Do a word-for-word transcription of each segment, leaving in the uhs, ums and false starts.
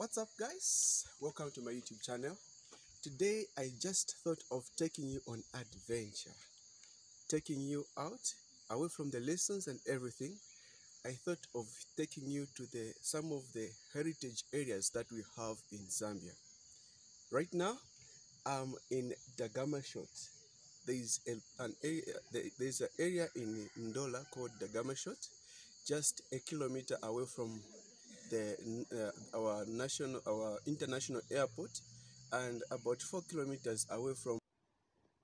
What's up guys, welcome to my YouTube channel. Today I just thought of taking you on adventure, taking you out away from the lessons and everything. I thought of taking you to the some of the heritage areas that we have in Zambia. Right now I'm in Dag Hammarskjöld. There is a, an area there is an area in Ndola called Dag Hammarskjöld, just a kilometer away from the uh, our national our international airport and about four kilometers away from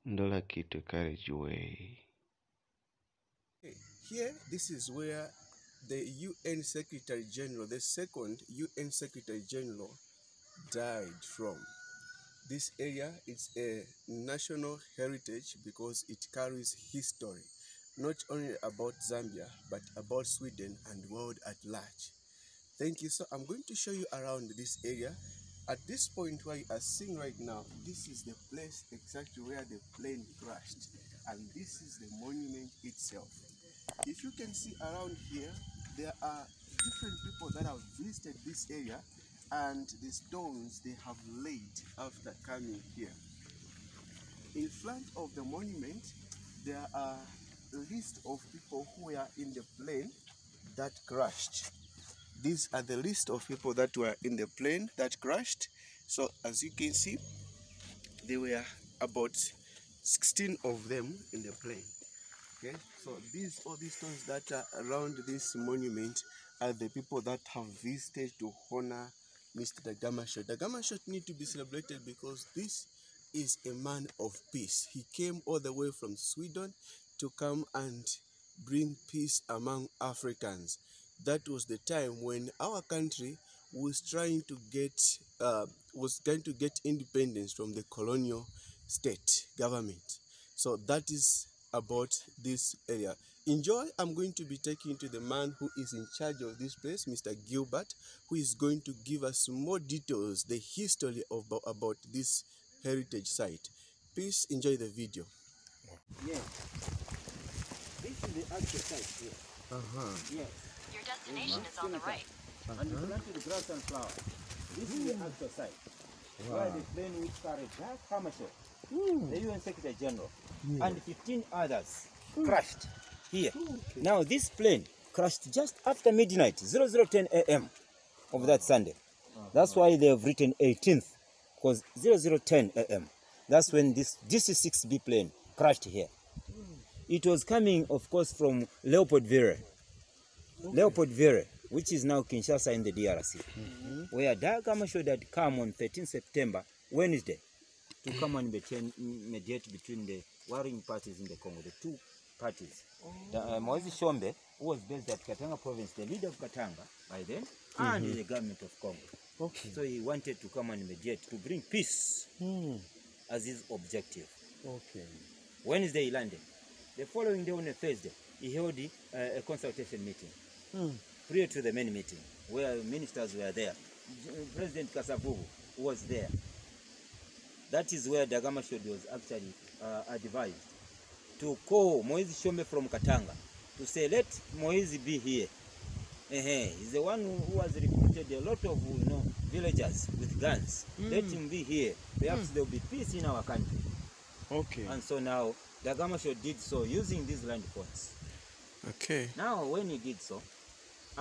Ndola Kitu carriageway. Okay. Here, this is where the U N Secretary General, the second U N Secretary General, died from. This area is a national heritage because it carries history, not only about Zambia, but about Sweden and the world at large. Thank you. So I'm going to show you around this area. At this point where you are seeing right now, this is the place exactly where the plane crashed. And this is the monument itself. If you can see around here, there are different people that have visited this area and the stones they have laid after coming here. In front of the monument, there are a list of people who were in the plane that crashed. These are the list of people that were in the plane that crashed. So as you can see, there were about sixteen of them in the plane. Okay, so these all these stones that are around this monument are the people that have visited to honor Mister Dag Hammarskjöld. Dag Hammarskjöld need to be celebrated because this is a man of peace. He came all the way from Sweden to come and bring peace among Africans. That was the time when our country was trying to get uh, was going to get independence from the colonial state government. So that is about this area. Enjoy. I'm going to be taking to the man who is in charge of this place, Mister Gilbert, who is going to give us more details, the history of about this heritage site. Please enjoy the video. Yeah, this is the actual site here. Uh huh. Yeah. Your destination is on the right. Uh-huh. And you planted grass and flowers. This is the actual site. Wow. Where the plane which carried Dag Hammarskjöld, mm. the U N Secretary General, yeah. and fifteen others mm. crashed here. Okay. Now this plane crashed just after midnight, zero zero ten A M of that Sunday. Uh-huh. That's why they have written eighteenth, because zero zero ten A M That's when this D C six B plane crashed here. Mm. It was coming, of course, from Leopoldville. Okay. Leopoldville, which is now Kinshasa in the D R C, mm-hmm. where Dag Hammarskjöld had come on thirteenth September, Wednesday, to come and mediate between the warring parties in the Congo, the two parties. Oh. The, uh, Moïse Tshombe, who was based at Katanga province, the leader of Katanga by then, mm-hmm. and the government of Congo. Okay. So he wanted to come and mediate to bring peace mm. as his objective. Okay. Wednesday he landed. The following day, on a Thursday, he held uh, a consultation meeting. Mm. Prior to the main meeting, where ministers were there, President Kasavubu was there. That is where Dag Hammarskjöld was actually uh, advised to call Moïse Tshombe from Katanga to say, let Moïse be here. Uh -huh. He's the one who has recruited a lot of you know, villagers with guns. Mm. Let him be here. Perhaps mm. there will be peace in our country. Okay. And so now, Dag Hammarskjöld did so using these land points. Okay. Now, when he did so,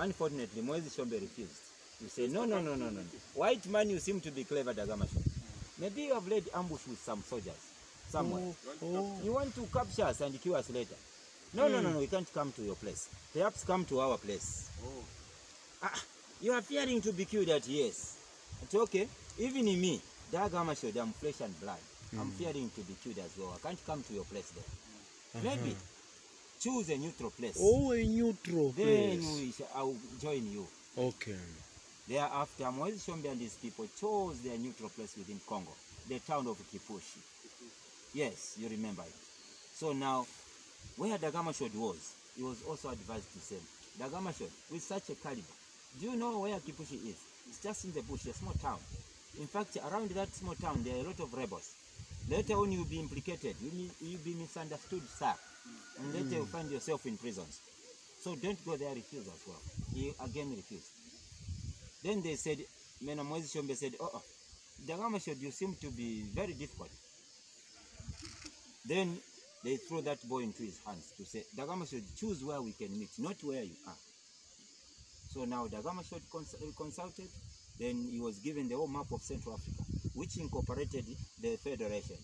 unfortunately, Moïse Tshombe refused. He said, no, no, no, no, no. White man, you seem to be clever, Dag Hammarskjöld. Maybe you have laid ambush with some soldiers somewhere. Oh. You want to capture us and kill us later. No, mm. no, no, no, we can't come to your place. Perhaps come to our place. Oh. Ah, you are fearing to be killed at yes. It's okay. Even in me, Dag Hammarskjöld, I'm flesh and blood. Mm. I'm fearing to be killed as well. I can't come to your place there. Uh-huh. Maybe. Choose a neutral place. Oh, a neutral then place. Then I will join you. Okay. Thereafter, Moïse Tshombe and his people chose their neutral place within Congo, the town of Kipushi. Yes, you remember it. So now, where Dag Hammarskjöld was, he was also advised to say, Dag Hammarskjöld, with such a caliber, do you know where Kipushi is? It's just in the bush, a small town. In fact, around that small town, there are a lot of rebels. Later on, you'll be implicated. You'll, you'll be misunderstood, sir. And later mm. you find yourself in prisons. So don't go there, refuse as well. He again refused. Then they said, Moïse Tshombe said, oh, Dag Hammarskjöld, you seem to be very difficult. Then they throw that boy into his hands to say, Dag Hammarskjöld, choose where we can meet, not where you are. So now Dag Hammarskjöld cons consulted, then he was given the whole map of Central Africa, which incorporated the Federation,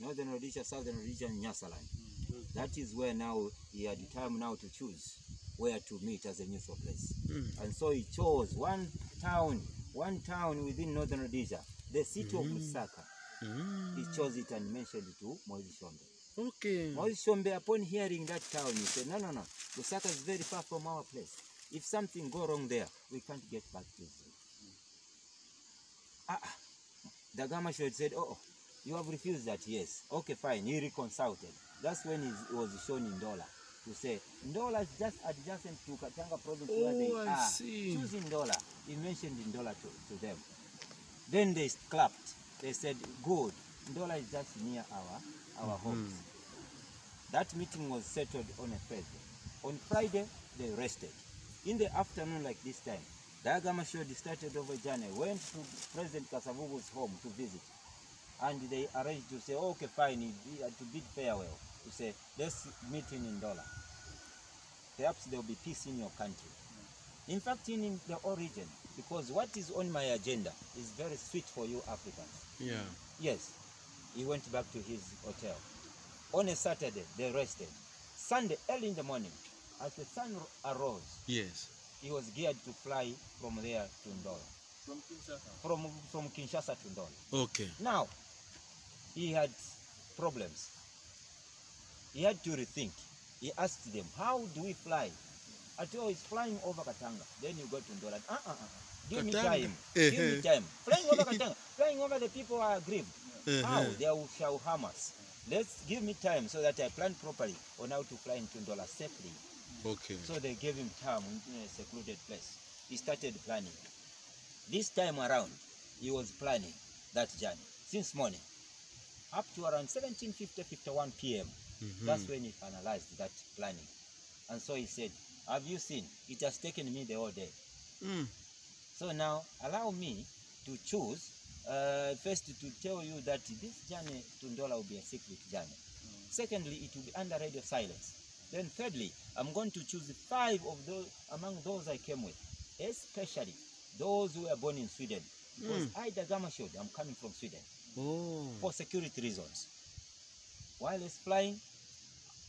Northern Rhodesia, Southern Rhodesia, and Nyasaland. Mm-hmm. That is where now he had time now to choose where to meet as a neutral place. Mm-hmm. And so he chose one town, one town within Northern Rhodesia, the city mm-hmm. of Lusaka. Mm-hmm. He chose it and mentioned it to Moïse Tshombe. Okay. Moïse Tshombe, upon hearing that town, he said, no, no, no, Lusaka is very far from our place. If something go wrong there, we can't get back to Israel. Ah, Dag Hammarskjöld said, oh, you have refused that, yes. Okay, fine, he reconsulted. That's when he was shown Ndola to say, Ndola is just adjacent to Katanga province oh, where they I are. See. Choose Ndola. He mentioned Ndola to, to them. Then they clapped. They said, good, Ndola is just near our, our mm-hmm. homes. That meeting was settled on a Thursday. On Friday, they rested. In the afternoon, like this time, Dag Hammarskjöld started over journey, went to President Kasavubu's home to visit. And they arranged to say, okay, fine, to bid farewell, to say, let's meet in Ndola. Perhaps there will be peace in your country. In fact, in the origin, because what is on my agenda is very sweet for you Africans. Yeah. Yes. He went back to his hotel. On a Saturday, they rested. Sunday, early in the morning, as the sun arose, yes, he was geared to fly from there to Ndola. From Kinshasa? From, from Kinshasa to Ndola. Okay. Now, he had problems. He had to rethink. He asked them, how do we fly? Until he's flying over Katanga. Then you go to Ndola. Uh, uh, uh. Give Katanga. me time. Give me time. Flying over Katanga. Flying over the people are aggrieved. Uh-huh. How? They shall harm us. Let's give me time so that I plan properly on how to fly into Ndola safely. Okay. So they gave him time in a secluded place. He started planning. This time around, he was planning that journey since morning up to around seventeen fifty, fifty-one p m Mm-hmm. That's when he finalized that planning. And so he said, have you seen? It has taken me the whole day. Mm. So now allow me to choose uh, first to tell you that this journey to Ndola will be a secret journey. Mm. Secondly, it will be under radio silence. Then thirdly, I'm going to choose five of those among those I came with, especially those who were born in Sweden. Because mm. I, Dag Hammarskjöld, I'm coming from Sweden oh. for security reasons. While it's flying,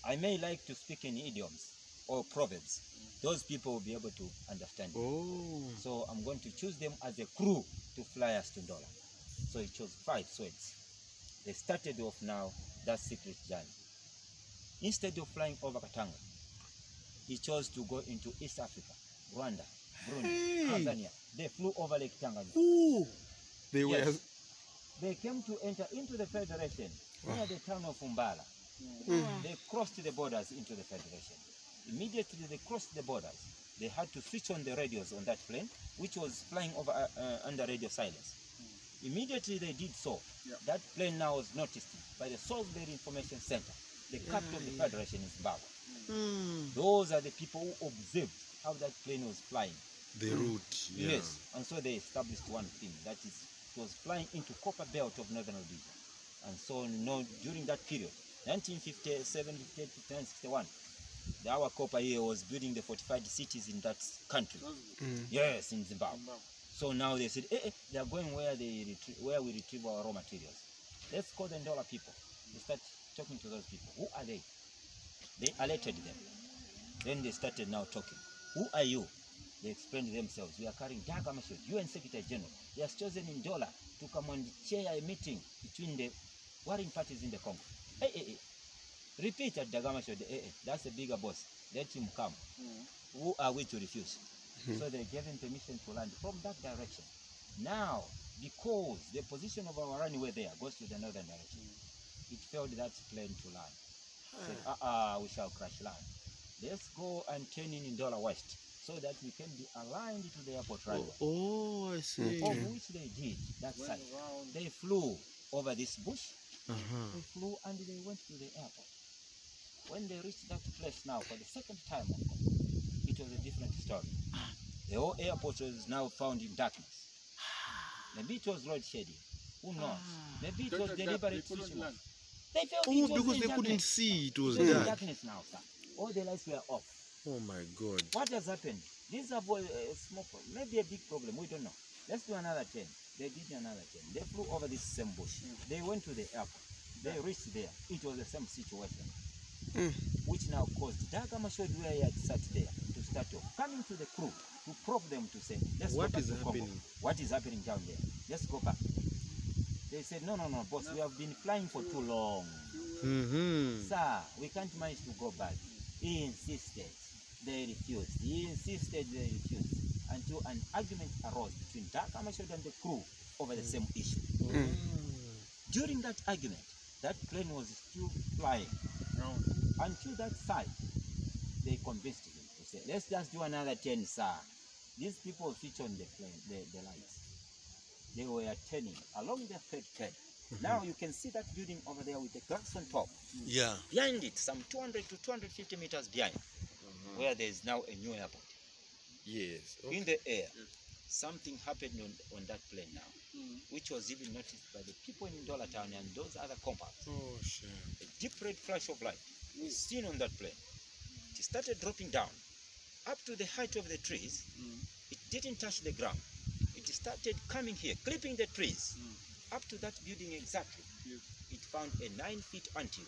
I may like to speak in idioms or proverbs. Those people will be able to understand oh. it. So I'm going to choose them as a crew to fly us to Ndola. So he chose five Swedes. They started off now that secret journey. Instead of flying over Katanga, he chose to go into East Africa, Rwanda, Burundi, hey. Tanzania. They flew over Lake Tanganyika. Ooh, they yes. were. They came to enter into the Federation oh. near the town of Mbala. Mm. Mm. They crossed the borders into the Federation. Immediately they crossed the borders, they had to switch on the radios on that plane, which was flying over uh, uh, under radio silence. Mm. Immediately they did so. Yeah. That plane now was noticed by the Salisbury Information Center. The capital of the Federation is Zimbabwe. Mm. Those are the people who observed how that plane was flying. The route, yeah. Yes, and so they established one thing, that is, it was flying into copper belt of Northern Rhodesia. And so no, during that period, nineteen fifty-seven, fifty-eight, fifty-nine, sixty-one, our copper here was building the fortified cities in that country. Mm. Yes, in Zimbabwe. Zimbabwe. So now they said, eh, eh, they are going where, they where we retrieve our raw materials. Let's call the Ndola people. They start talking to those people. Who are they? They alerted them. Then they started now talking. Who are you? They explained themselves. We are carrying Dag Hammarskjöld, U N Secretary General. He has chosen Ndola to come and chair a meeting between the warring parties in the Congo. Hey, hey, hey. Repeat at Dag Hammarskjöld, hey, hey. That's a bigger boss. Let him come. Mm. Who are we to refuse? Mm. So they gave him permission to land from that direction. Now, because the position of our runway there goes to the northern direction, it failed that plane to land. Ah. Said, ah, ah, we shall crash land. Let's go and turn in Ndola West so that we can be aligned to the airport runway. Oh, oh, I see. Of which they did, that went side. Around. They flew over this bush, uh-huh. they flew and they went to the airport. When they reached that place now for the second time, it was a different story. The whole airport was now found in darkness. Maybe it was road shedding. Who knows? Ah. Maybe it was deliberate switching off. They felt oh, it was because they darkness. Couldn't see it was there. Darkness now, sir. All the lights were off. Oh my God. What has happened? These are boy, uh, small problem. Maybe a big problem. We don't know. Let's do another ten. They did another ten. They flew over this same bush. Mm. They went to the airport. They reached there. It was the same situation. Mm. Which now caused Dag Hammarskjöld where he had sat there to start off. Coming to the crew to probe them to say, let's what go back is to happening? Congo. What is happening down there? Let's go back. They said, no, no, no, boss, we have been flying for too long. Mm-hmm. Sir, we can't manage to go back. He insisted. They refused. He insisted. They refused. Until an argument arose between Dag Hammarskjöld and the crew over the same issue. Mm. During that argument, that plane was still flying. No. Until that side, they convinced him to say, let's just do another ten, sir. These people switch on the plane, the, the lights. They were turning along the third thread. Mm-hmm. Now you can see that building over there with the glass on top. Yeah. Behind it, some two hundred to two hundred fifty meters behind, mm-hmm. where there is now a new airport. Yes. Okay. In the air, something happened on, on that plane now, mm. which was even noticed by the people in Ndola town and those other compounds. Oh, shit. A deep red flash of light mm. was seen on that plane. It started dropping down up to the height of the trees. Mm. It didn't touch the ground. It started coming here, clipping the trees mm. up to that building exactly. Yes. It found a nine feet anti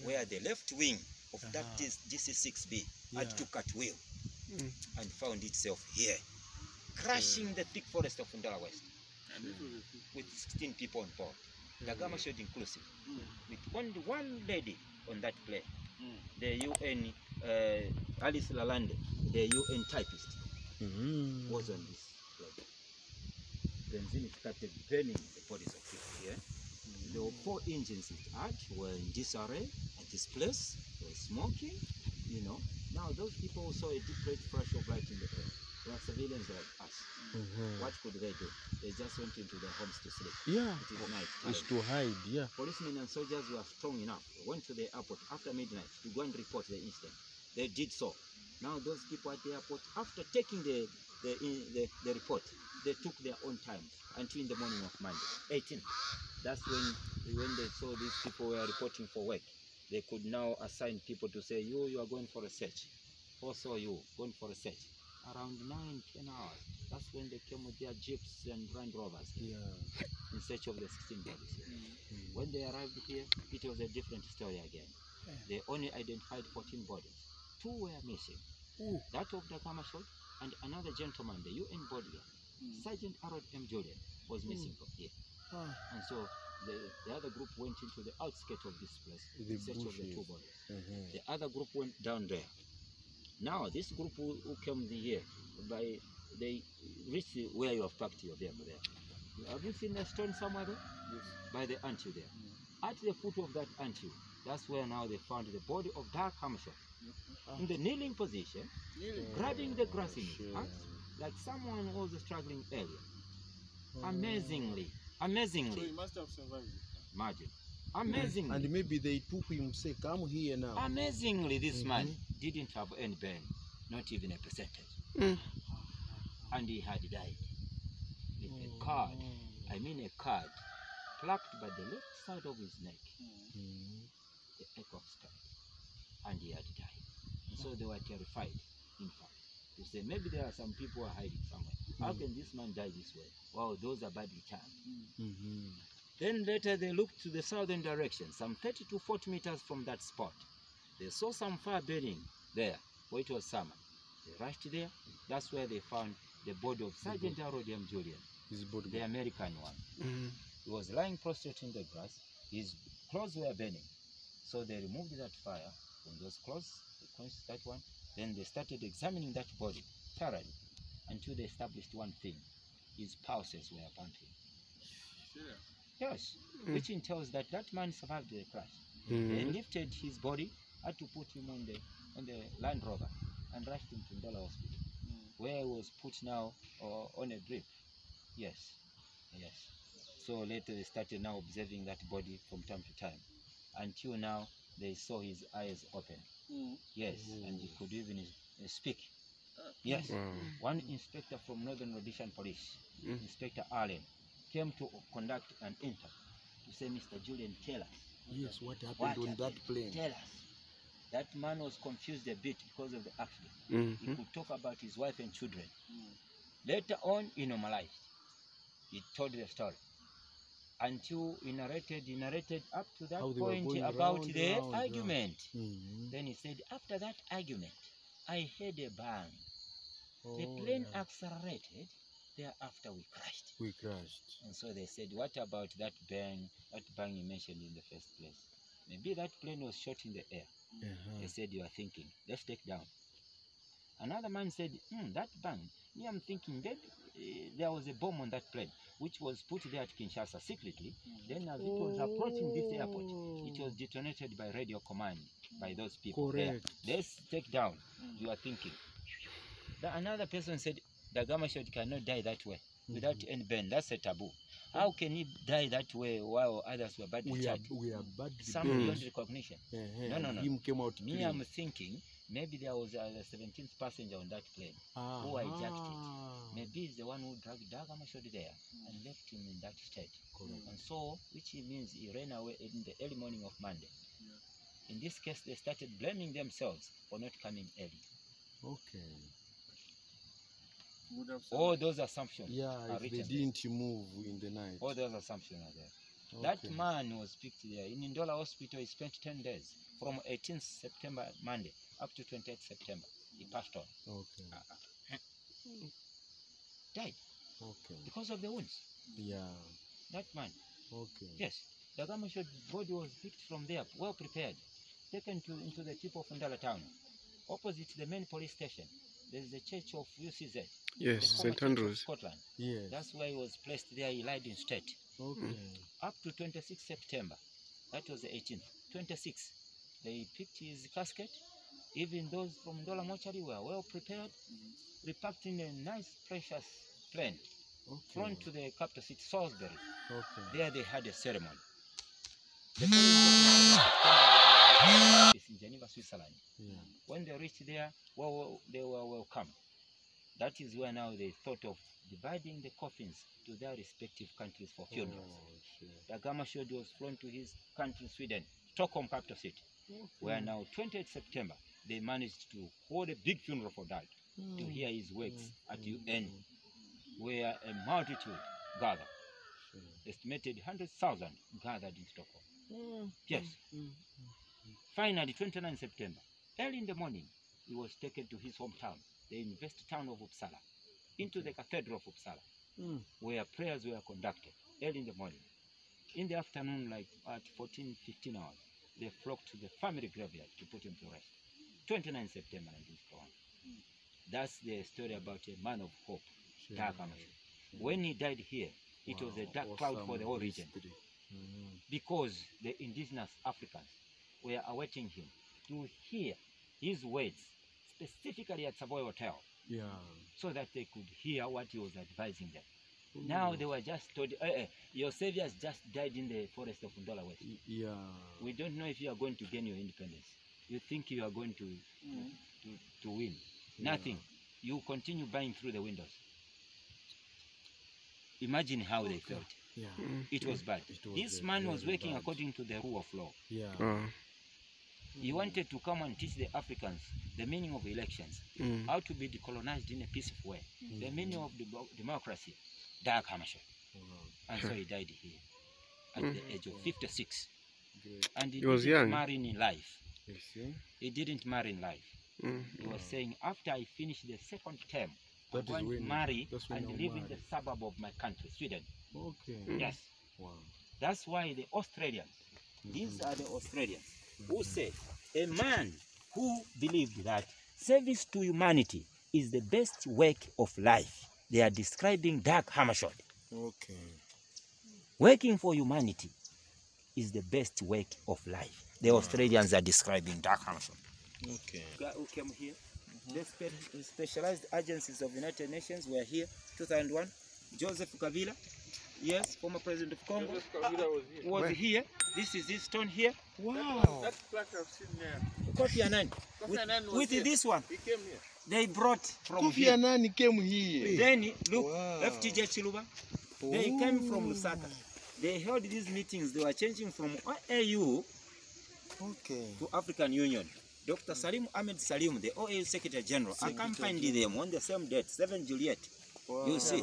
yeah. where the left wing of uh-huh. that D C six B yeah. had to cut wheel. Mm. And found itself here, crashing yeah. the thick forest of Ndola West, yeah. with sixteen people on board, yeah. Dag Hammarskjöld inclusive, mm. with only one lady on that plane, mm. the U N, uh, Alice Lalande, the U N typist, mm-hmm. was on this plane. Benzine started burning the bodies of people here. Mm. There were four engines it had, were in disarray at this place, they were smoking, you know. Now, those people saw a deep red flash of light in the air. They are civilians like us. Mm-hmm. What could they do? They just went into their homes to sleep. Yeah. It is night. It's to hide, yeah. Policemen and soldiers were strong enough. They went to the airport after midnight to go and report the incident. They did so. Now, those people at the airport, after taking the, the, the, the report, they took their own time until in the morning of Monday, eighteenth. That's when, when they saw these people were reporting for work. They could now assign people to say, you, you are going for a search. Also you, going for a search. Around nine, ten hours, that's when they came with their jeeps and Land Rovers yeah. in search of the sixteen bodies. Mm-hmm. When they arrived here, it was a different story again. Yeah. They only identified fourteen bodies. Two were missing. Ooh. That of Dag Hammarskjöld and another gentleman, the U N body, mm. Sergeant Harold M. Julian, was missing mm. from here. Ah. And so, The, the other group went into the outskirts of this place in search bushes. Of the two bodies. Uh-huh. The other group went down there. Now, this group who, who came here, by they reached where you have packed your vehicle there. Have you seen a stone somewhere there? Yes. By the ant hill there. Yeah. At the foot of that ant hill, that's where now they found the body of Dag Hammarskjöld. Uh-huh. In the kneeling position, kneeling. Grabbing the grass oh, in his sure. hands, like someone who was struggling earlier. Oh. Amazingly. Amazingly, so he must have survived. Imagine, amazingly, mm. and maybe they took him say, "Come here now." Amazingly, this mm-hmm. man didn't have any burn, not even a percentage, mm. and he had died with mm. a card. I mean, a card plucked by the left side of his neck, mm. the echo stopped, and he had died. Mm. So they were terrified. In fact, to say maybe there are some people who are hiding somewhere. How can this man die this way? Wow, those are badly charged. Mm-hmm. Then later they looked to the southern direction, some thirty to forty meters from that spot. They saw some fire burning there, where it was summer. They rushed there. That's where they found the body of Sergeant Harold M. Julian, the American one. Mm-hmm. He was lying prostrate in the grass. His clothes were burning. So they removed that fire from those clothes, they quenched that one. Then they started examining that body thoroughly. Until they established one thing, his pulses were pumping. Sure. Yes, mm. which entails that that man survived the crash. Mm-hmm. They lifted his body, had to put him on the on the Land Rover, and rushed him to Ndola Hospital, mm. where he was put now uh, on a drip. Yes, yes. So later they started now observing that body from time to time, until now they saw his eyes open. Mm. Yes, mm. and he could even uh, speak. Yes, wow. One inspector from Northern Rhodesian Police, mm. Inspector Allen, came to conduct an interview to say, Mister Julian, tell us. Yes, what happened what on happened? that plane? Tell us. That man was confused a bit because of the accident. Mm-hmm. He could talk about his wife and children. Mm. Later on, he normalized. He told the story. Until he narrated, he narrated up to that point about round, the round, argument. Round. Mm-hmm. Then he said, after that argument, I heard a bang. Oh, the plane yeah. accelerated. Thereafter we crashed. We crashed. And so they said, what about that bang, that bang you mentioned in the first place? Maybe that plane was shot in the air. Uh-huh. They said, you are thinking, let's take down. Another man said, mm, that bang, me I'm thinking that uh, there was a bomb on that plane, which was put there at Kinshasa secretly. Then as it was approaching this airport, it was detonated by radio command, by those people. Correct. There. Let's take down, you are thinking. The, another person said, Dag Hammarskjöld cannot die that way, without mm-hmm. any burn. That's a taboo. How can he die that way while others were badly charged? We are badly Some beyond recognition. Uh-huh. No, no, no. Him came out Me, clean. I'm thinking maybe there was a seventeenth passenger on that plane ah. who hijacked it. Maybe he's the one who dragged Dag Hammarskjöld there mm. and left him in that state. Correct. And so, which he means he ran away in the early morning of Monday. Yeah. In this case, they started blaming themselves for not coming early. Okay. All those assumptions yeah, are written. They didn't move in the night. All those assumptions are there. Okay. That man was picked there. In Ndola hospital, he spent ten days from eighteenth September, Monday, up to twenty-eighth September. He passed on. Okay. Uh, uh, died. Okay. Because of the wounds. Yeah. That man. Okay. Yes. The Hammarskjöld body was picked from there, well prepared, taken to into the tip of Ndola town, opposite the main police station. There is the church of U C Z. Yes, Saint Andrews. Scotland. Yes. That's why he was placed there. He lied in state. Okay. Mm. Up to twenty-sixth September. That was the eighteenth. twenty-sixth. They picked his casket. Even those from Ndola mortuary were well prepared. Mm. Repacked in a nice, precious plane. Okay. Flown to the capital city, Salisbury. Okay. There they had a ceremony. The ceremony is in Geneva, Switzerland. Yeah. When they reached there, well, they were welcomed. That is where now they thought of dividing the coffins to their respective countries for funerals. Oh, Dag Hammarskjöld was flown to his country, Sweden, Stockholm capital city, okay. where now twenty-eighth September they managed to hold a big funeral for Dag mm. to hear his works mm. at mm. U N, where a multitude gathered. Sure. Estimated one hundred thousand gathered in Stockholm. Mm. Yes. Mm. Finally, twenty-ninth September, early in the morning, he was taken to his hometown, the invest town of Uppsala, into the cathedral of Uppsala, mm. where prayers were conducted early in the morning. In the afternoon, like at fourteen, fifteen hours, they flocked to the family graveyard to put him to rest. twenty-ninth September, nineteen forty-one. Mm. That's the story about a man of hope, sure. Dag Hammarskjöld. Sure. When he died here, it wow, was a dark awesome cloud for the whole region, mm-hmm. because the indigenous Africans were awaiting him to hear his words, specifically at Savoy Hotel, yeah. so that they could hear what he was advising them. Ooh. Now they were just told, eh, eh, your saviors just died in the forest of Ndola West. Yeah. We don't know if you are going to gain your independence. You think you are going to, mm. to, to win. Yeah. Nothing. You continue buying through the windows. Imagine how okay. they felt. Yeah. It was bad. It was this man was working bad. according to the rule of law. Yeah. Uh. He wanted to come and teach the Africans the meaning of elections, mm. how to be decolonized in a peaceful way, mm. the meaning of de democracy, Dag Hammarskjöld. Oh, wow. And so he died here at mm. the age of fifty-six. Great. And he, he was didn't young. marry in life. He didn't marry in life. Mm. He wow. was saying, after I finish the second term, I want to marry and live marry. in the suburb of my country, Sweden. Okay. Mm. Yes. Wow. That's why the Australians, mm. these are the Australians, Mm-hmm. who said a man who believed that service to humanity is the best work of life. They are describing Dag Hammarskjöld. Okay. Working for humanity is the best work of life. The wow. Australians are describing Dag Hammarskjöld. Okay. Who came here? Mm-hmm. The specialized agencies of the United Nations were here. two thousand one. Joseph Kabila, yes, former president of Congo, Joseph Kabila was here. Was here. This is this stone here. Wow. That plaque I've seen there. Kofi Annan. Kofi Annan was with here. This one. He came here. They brought from Kofi Annan came here. Then, look, wow. F T J Chiluba, They came from Lusaka. They held these meetings. They were changing from O A U okay. to African Union. Doctor Salim Ahmed Salim, the O A U Secretary General, Secretary accompanied General. them on the same date, seventh Juliet. Wow. You see?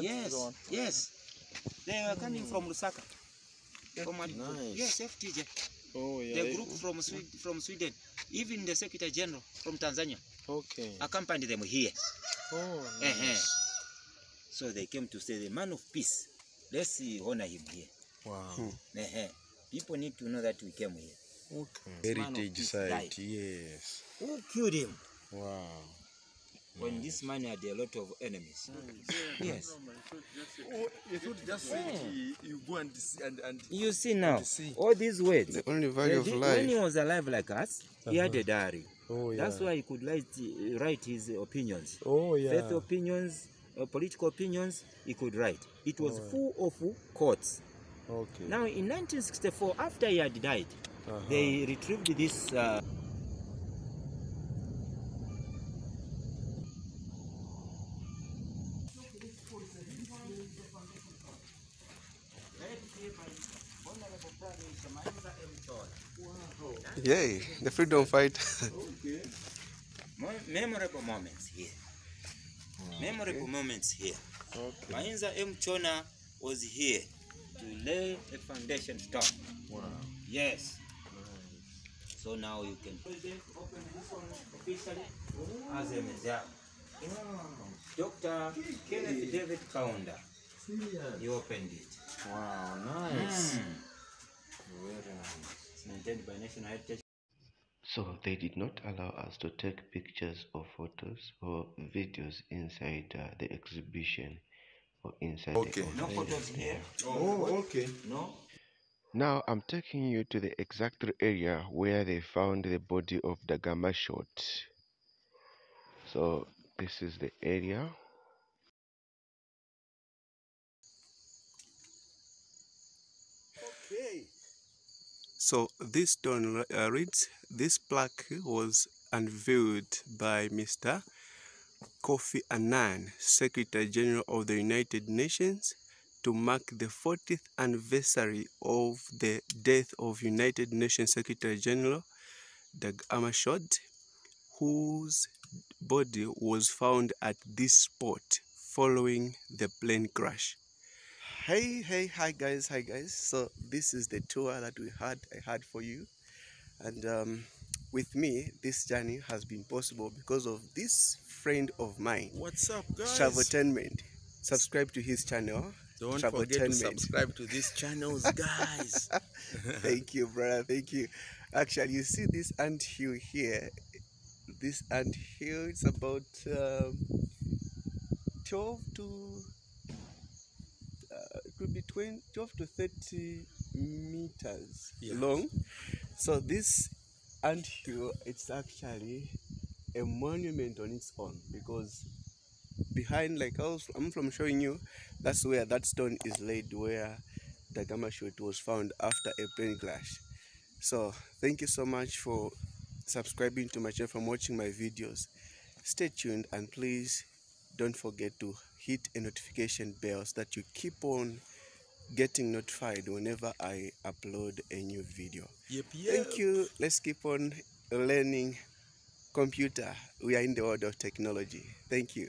Yes, yes. They were coming mm. from Lusaka. From nice. Yes, F T J. Oh, yeah. The group from Sweden, from Sweden, even the Secretary General from Tanzania, okay. accompanied them here. Oh, nice. uh-huh. So they came to say, the man of peace, let's honor him here. Wow. Hmm. Uh-huh. People need to know that we came here. Okay. Heritage site, yes. Who killed him? Wow. When nice. This man had a lot of enemies. Nice. Yes. You should just say you go and see. And, and you see now, see. all these words. The only value of life. When he was alive like us, uh-huh. he had a diary. Oh, yeah. That's why he could write, write his opinions. Oh, yeah. Faith opinions, uh, political opinions, he could write. It was oh, yeah. full of quotes. Okay. Now, in nineteen sixty-four, after he had died, uh-huh. they retrieved this... Uh, Yay, the freedom fight. Okay. Memorable moments here. Wow. Memorable okay. moments here. Okay. Mainza M. Chona was here to lay a foundation stone. Wow. Yes. Nice. So now you can open this one officially oh. as a museum. Wow. Doctor Kenneth David Kaunda. He opened it. Wow, nice. Mm. Very nice. Maintained by National Heritage. So they did not allow us to take pictures or photos or videos inside uh, the exhibition or inside okay. the no photos here. Oh, oh, okay. No. Now I'm taking you to the exact area where they found the body of Dag Hammarskjöld. So this is the area. So this stone uh, reads, this plaque was unveiled by Mister Kofi Annan, Secretary General of the United Nations, to mark the fortieth anniversary of the death of United Nations Secretary General Dag Hammarskjöld, whose body was found at this spot following the plane crash. Hey, hey, hi guys, hi guys. So this is the tour that we had, I had for you. And um, with me, this journey has been possible because of this friend of mine. What's up, guys? Traveltainment. Subscribe to his channel. Don't forget to subscribe to these channels, guys. Thank you, brother, thank you. Actually, you see this ant hill here. This ant hill, it's about um, twelve to... could be twelve to thirty meters yeah. long. So this ant hill, it's actually a monument on its own, because behind, like I was, I'm from showing you, that's where that stone is laid where the Dag Hammarskjöld was found after a plane crash. So thank you so much for subscribing to my channel, for watching my videos. Stay tuned and please don't forget to hit a notification bell so that you keep on getting notified whenever I upload a new video. Yep, yep. Thank you. Let's keep on learning computer. We are in the world of technology. Thank you.